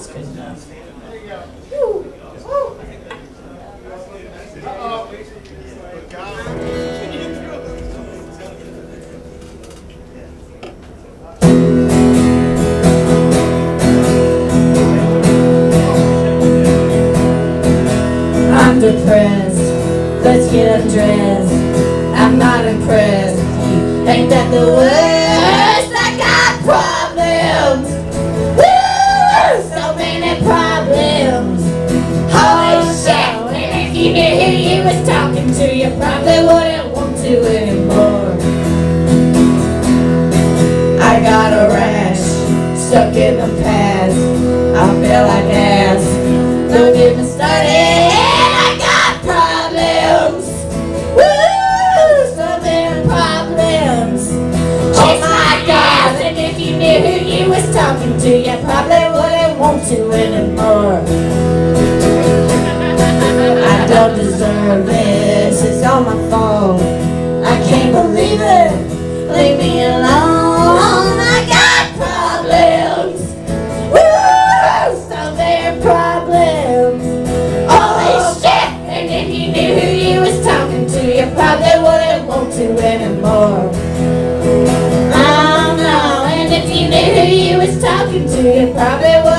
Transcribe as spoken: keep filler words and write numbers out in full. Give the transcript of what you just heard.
I'm depressed, let's get undressed. I'm not impressed with you. Ain't that the worst? I got problems. Woo! So many problems. Holy shit! And if you knew who you was talking to, you probably wouldn't want to anymore. I got a rash stuck in the past. I feel like ass. Don't get me started. Talking to you probably wouldn't want to anymore. I don't deserve this, it's all my fault. I can't believe it, leave me alone. I got problems, woo, so many problems. Holy shit, and if you knew who you was talking to, you probably wouldn't want to anymore. Oh no, and if you knew who you was talking to, you probably